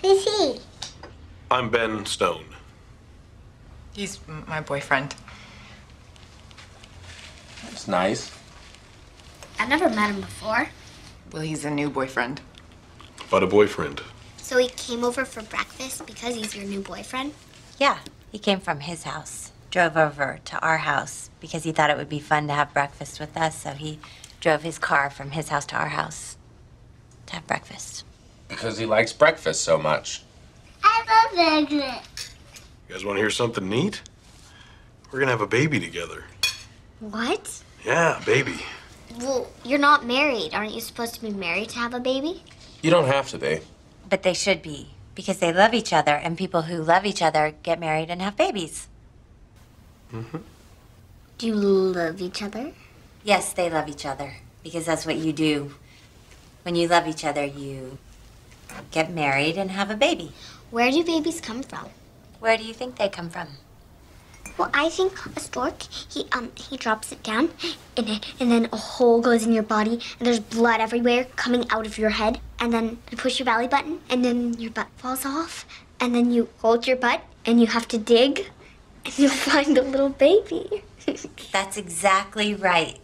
Who's he? I'm Ben Stone. He's my boyfriend. That's nice. I never met him before. Well, he's a new boyfriend. But a boyfriend. So he came over for breakfast because he's your new boyfriend? Yeah, he came from his house. Drove over to our house because he thought it would be fun to have breakfast with us, so he drove his car from his house to our house to have breakfast. Because he likes breakfast so much. I love breakfast. You guys want to hear something neat? We're going to have a baby together. What? Yeah, baby. Well, you're not married. Aren't you supposed to be married to have a baby? You don't have to be. But they should be, because they love each other, and people who love each other get married and have babies. Mm-hmm. Do you love each other? Yes, they love each other, because that's what you do. When you love each other, you get married and have a baby. Where do babies come from? Where do you think they come from? Well, I think a stork, he drops it down, and then a hole goes in your body, and there's blood everywhere coming out of your head, and then you push your belly button, and then your butt falls off, and then you hold your butt, and you have to dig, and you'll find a little baby. That's exactly right.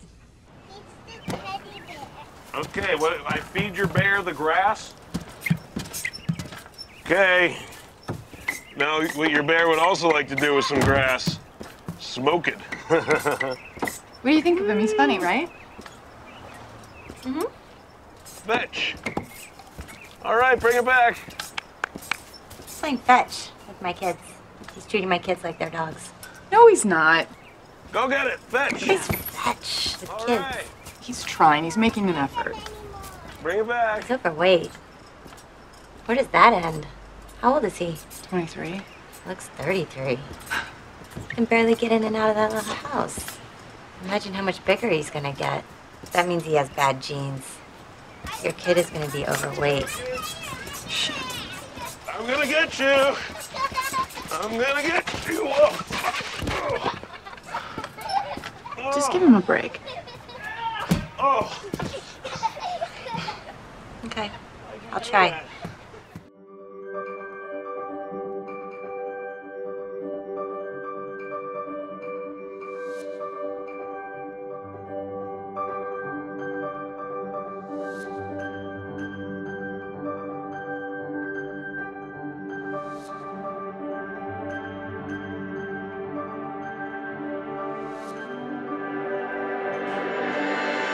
It's the teddy bear. Okay, what, I feed your bear the grass? Okay. Now, what your bear would also like to do with some grass, smoke it. What do you think of him? He's funny, right? Mm-hmm. Fetch. All right, bring it back. He's playing fetch with my kids. He's treating my kids like they're dogs. No, he's not. Go get it, fetch. He's fetch with kids. Right. He's trying. He's making an effort. Bring it back. He's overweight. Where does that end? How old is he? 23. Looks 33. Can barely get in and out of that little house. Imagine how much bigger he's gonna get. That means he has bad genes. Your kid is gonna be overweight. Shit. I'm gonna get you. I'm gonna get you. Whoa. Oh. Just give him a break. Oh. Okay. I'll try.